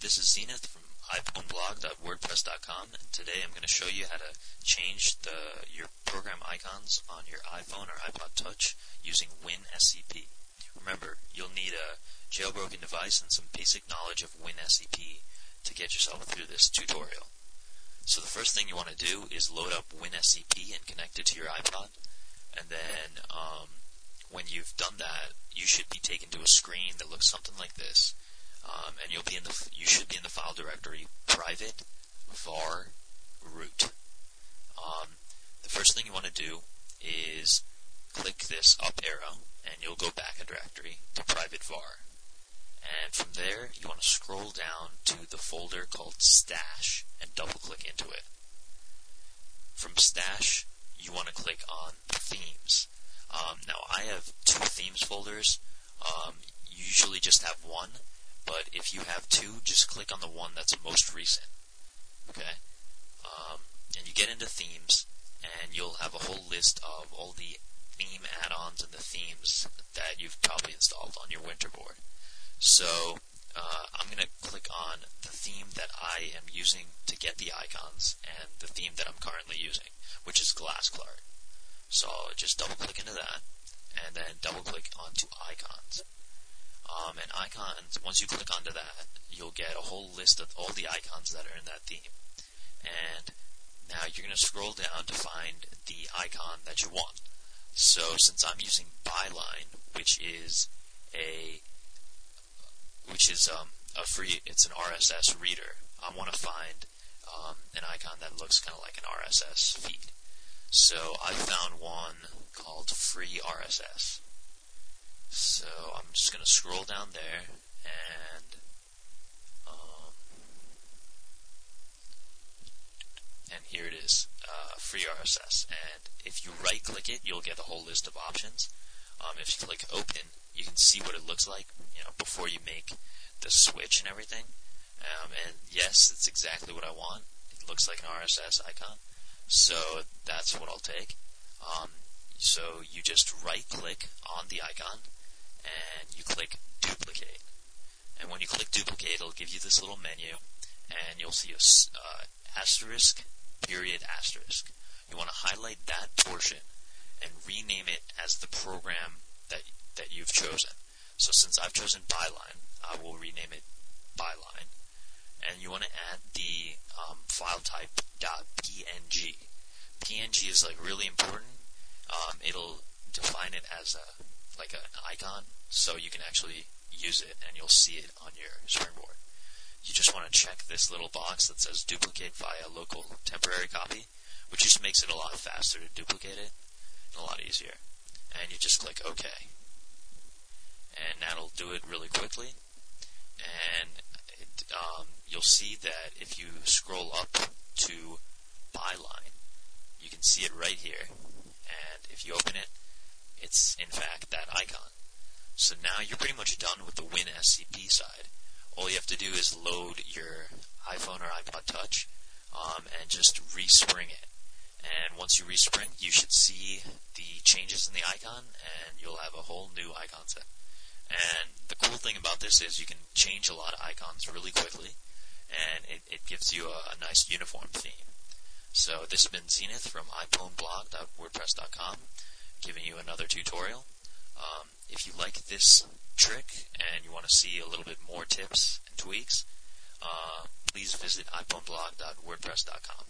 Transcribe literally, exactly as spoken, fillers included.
this is Zenith from i p w n blog dot wordpress dot com, and today I'm going to show you how to change the your program icons on your iPhone or iPod Touch using WinSCP. Remember, you'll need a jailbroken device and some basic knowledge of WinSCP to get yourself through this tutorial. So the first thing you want to do is load up WinSCP and connect it to your iPod, and then um, when you've done that, you should be taken to a screen that looks something like this. Um, and you'll be in the you should be in the file directory private var root. Um, the first thing you want to do is click this up arrow, and you'll go back a directory to private var. And from there, you want to scroll down to the folder called stash and double-click into it. From stash, you want to click on themes. Um, now, I have two themes folders. Um, you usually just have one. But if you have two, just click on the one that's most recent, okay? Um, and you get into themes, and you'll have a whole list of all the theme add-ons and the themes that you've probably installed on your Winterboard. So uh, I'm going to click on the theme that I am using to get the icons and the theme that I'm currently using, which is Glass Clark. So I'll just double-click into that, and then double-click onto icons. Um, and icons, once you click onto that, you'll get a whole list of all the icons that are in that theme. And now you're going to scroll down to find the icon that you want. So since I'm using Byline, which is a which is um, a free, it's an R S S reader, I want to find um, an icon that looks kind of like an R S S feed. So I found one called Free R S S. So I'm just going to scroll down there, and um, and here it is, uh, free R S S. And if you right-click it, you'll get a whole list of options. Um, if you click open, you can see what it looks like, you know, before you make the switch and everything. Um, and yes, it's exactly what I want. It looks like an R S S icon, so that's what I'll take. Um, so you just right-click on the icon, and you click duplicate. And when you click duplicate, it'll give you this little menu, and you'll see a uh, asterisk, period, asterisk. You want to highlight that portion and rename it as the program that that you've chosen. So since I've chosen Byline, I will rename it Byline. And you want to add the um, file type .png. P N G is like really important. Um, it'll define it as a like an icon, so you can actually use it, and you'll see it on your springboard. You just want to check this little box that says duplicate via local temporary copy, which just makes it a lot faster to duplicate it, and a lot easier. And you just click OK. And that'll do it really quickly. And it, um, you'll see that if you scroll up to Byline, you can see it right here. And if you open it, it's in fact that icon. So now you're pretty much done with the WinSCP side. All you have to do is load your iPhone or iPod Touch um, and just respring it. And once you respring, you should see the changes in the icon, and you'll have a whole new icon set. And the cool thing about this is you can change a lot of icons really quickly, and it, it gives you a, a nice uniform theme. So this has been Zenith from i p w n blog dot wordpress dot com, giving you another tutorial. Um, if you like this trick and you want to see a little bit more tips and tweaks, uh, please visit i p w n blog dot wordpress dot com.